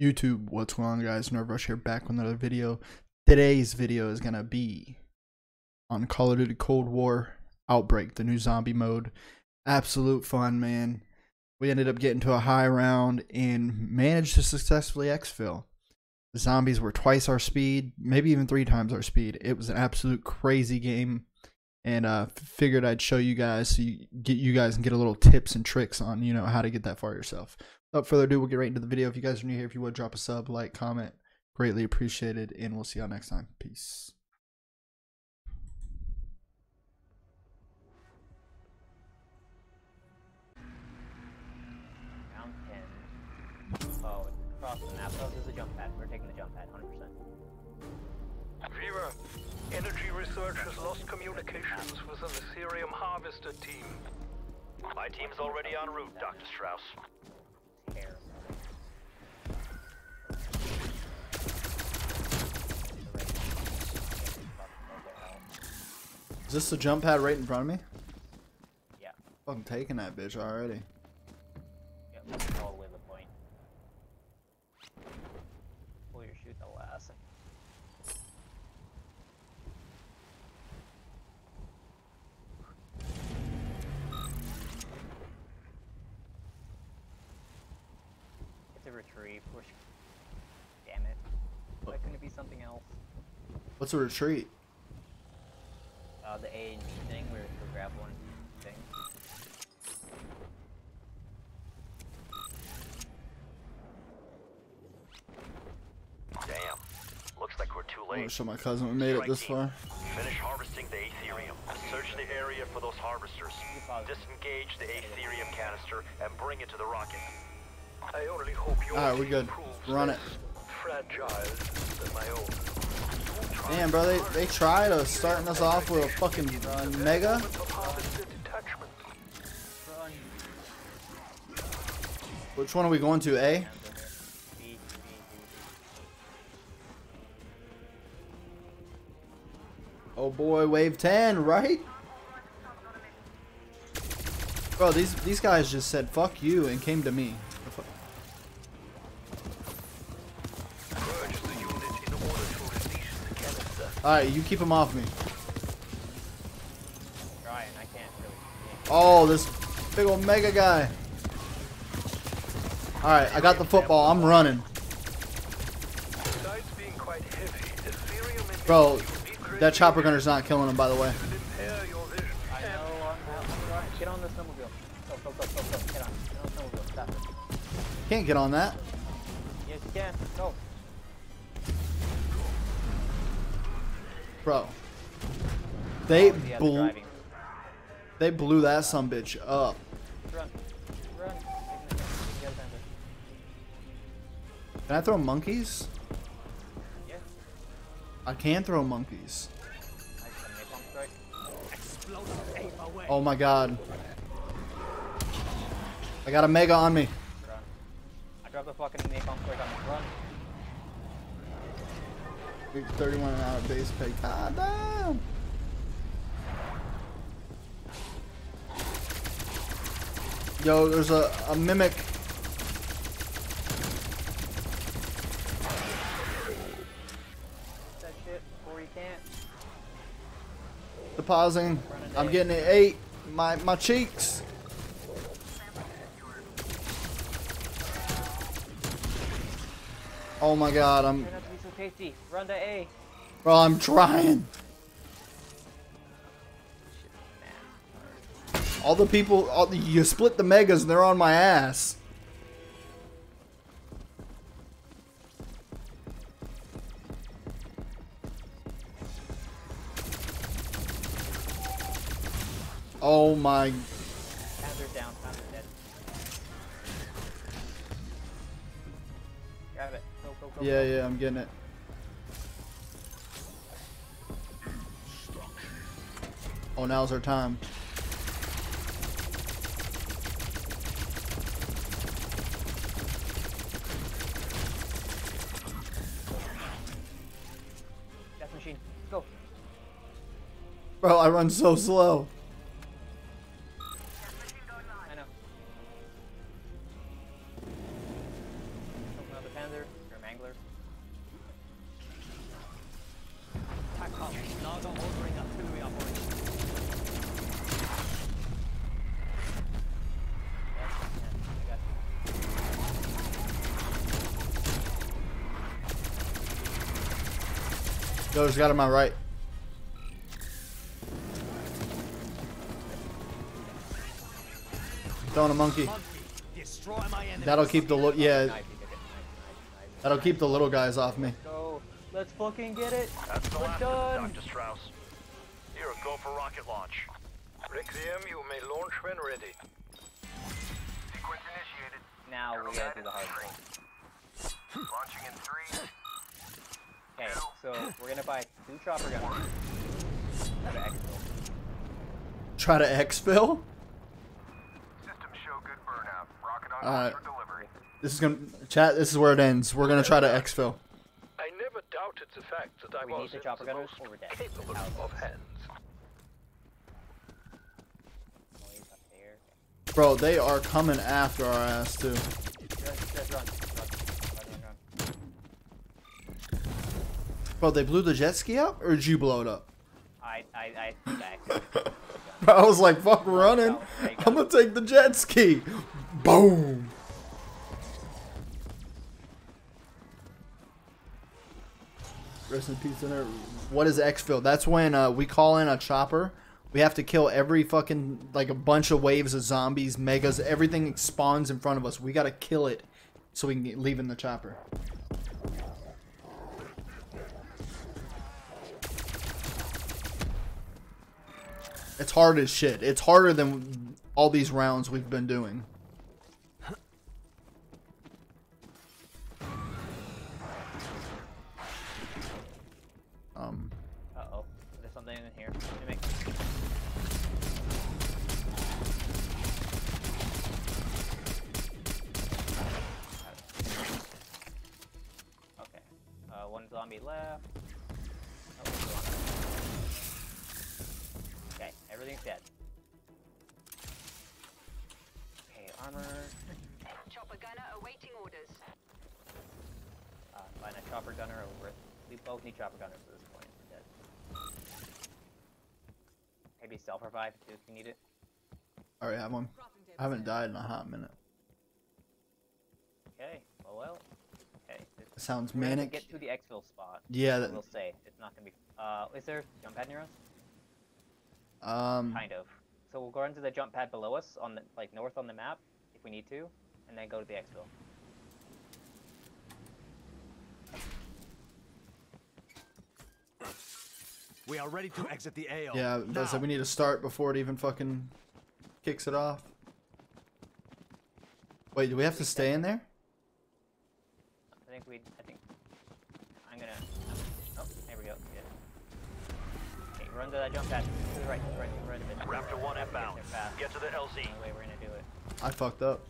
YouTube, what's going on, guys? NerveRushh here, back with another video. Today's video is gonna be on Call of Duty Cold War Outbreak, the new zombie mode. Absolute fun, man. We ended up getting to a high round and managed to successfully exfil. The zombies were twice our speed, maybe even 3 times our speed. It was an absolute crazy game, and figured I'd show you guys so you guys can get a little tips and tricks on how to get that far yourself. Without further ado, we'll get right into the video. If you guys are new here, if you would, drop a sub, like, comment. Greatly appreciated, and we'll see y'all next time. Peace. Round 10. Oh, it's across the map. Oh, there's a jump pad. We're taking the jump pad, 100%. Vera, Energy Research has lost communications with the Aetherium Harvester team. My team's already en route, Dr. Strauss. Is this the jump pad right in front of me? Yeah. I'm taking that bitch already. Yeah, we're all the way to the point. Pull your shoot the last. It's a retreat. Damn it. Why couldn't it be something else? What's a retreat? The A and B thing where you grab one thing. Damn. Looks like we're too late. I'm sure my cousin made it this far. Finish harvesting the Aetherium. Search the area for those harvesters. Disengage the Aetherium canister and bring it to the rocket. I only hope your team we good. Run it. Fragile than my own. Damn, bro, they tried starting us off with a fucking mega. Which one are we going to, A? Oh boy, wave 10, right? Bro, these guys just said fuck you and came to me. Alright, you keep him off me. Ryan, I can't really. Oh, this big old mega guy. Alright, I got the football. I'm running. Bro, that chopper gunner's not killing him, by the way. I know. Get on the snowmobile. Go. Get on. Get on the snowmobile. Stop it. Can't get on that. Yes, you can. Go. Bro, they blew that sumbitch up. Run. Can I throw monkeys? Yeah. I can throw monkeys. Oh my god. I got a mega on me. Run. I dropped the fucking napalm strike on me. Run. 31 an hour base pay. God damn! Yo, there's a mimic. That shit before you can't. Depositing. I'm getting an 8. My cheeks. Oh my god, I'm. Casey, run to A. Bro, I'm trying. All the people, you split the megas and they're on my ass. Oh my. Panthers down, Panthers dead. Grab it. Go. Yeah, I'm getting it. Oh, now's our time. Death machine, go. Bro, I run so slow. I know. Another commander, you're an angler. TACCOM, Naga ordering artillery operation. Yo, there's a guy to my right. Throwing a monkey. That'll keep the little, yeah. That'll keep the little guys off me. Let's fucking get it. That's the last of Dr. Strauss. Here, go for rocket launch. Requiem, you may launch when ready. Sequence initiated. Now we gotta do the hard thing. Launching in 3. Okay, so we're gonna buy 2 chopper guns. Try to exfil? System show good burnout. Rocket on for delivery. This is gonna, chat, this is where it ends. We're gonna try to exfil. I never doubted the fact that I was the most capable of hands. Bro, they are coming after our ass too. Bro, they blew the jet ski up, or did you blow it up? I think I accidentally. I was like, fuck running. I'm gonna take the jet ski. Boom. Rest in peace, NerveRushh. What is exfil? That's when we call in a chopper. We have to kill every fucking, like, a bunch of waves of zombies, megas, everything spawns in front of us. We gotta kill it so we can leave in the chopper. It's hard as shit. It's harder than all these rounds we've been doing. Uh-oh. There's something in here. Okay. One zombie left. Everything's dead. Okay, armor. Chopper gunner awaiting orders. Find a chopper gunner over it. We both need chopper gunners at this point. We're dead. Maybe self revive too if you need it. I already have one. I haven't died in a hot minute. Okay, well. Okay. It sounds manic. Get to the exfil spot. Yeah. That... We'll say it's not gonna be. Is there jump pad near us? Kind of. So we'll go into the jump pad below us, on the, like, north on the map, if we need to, and then go to the exfil. We are ready to exit the AO. Yeah, that's like, we need to start before it even fucking kicks it off. Wait, do we have to stay in there? I think I'm gonna. Oh, there we go. Yeah. Okay, run to that jump pad. Right of it. Raptor 1 inbound. Get to the LZ. No way we're gonna do it. I fucked up.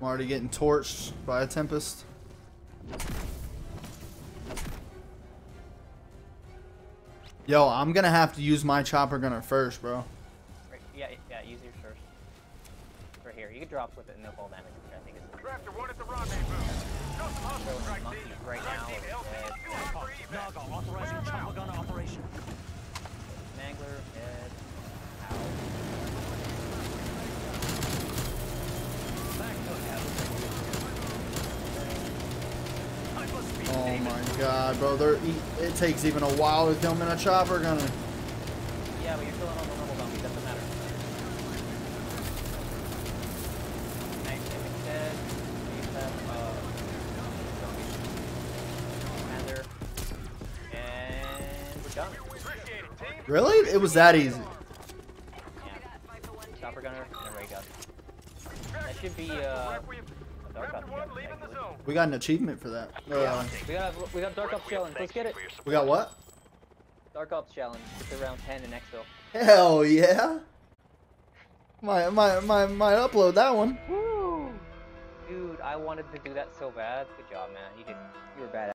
I'm already getting torched by a Tempest. Yo, I'm gonna have to use my chopper gunner first, bro. Right, yeah, use your first. Right here. You can drop with it and no fall damage, which I think is. Raptor 1 at the rendezvous. Right now, Naga authorizing chopper gunner operation. Mangler, head, out. Oh my god, bro, it takes even a while to kill them in a chopper gunner. Yeah, but you're killing all the normal zombies, doesn't matter. Really? It was that easy. Yeah. Chopper gunner and a ray gun. That should be a Dark Ops shell. We got an achievement for that. Yeah. We got Dark Ops challenge. Let's get it. We got what? Dark Ops challenge. It's around 10 in exfil. Hell yeah! My upload that one. Woo! Dude, I wanted to do that so bad. Good job, man. You were badass.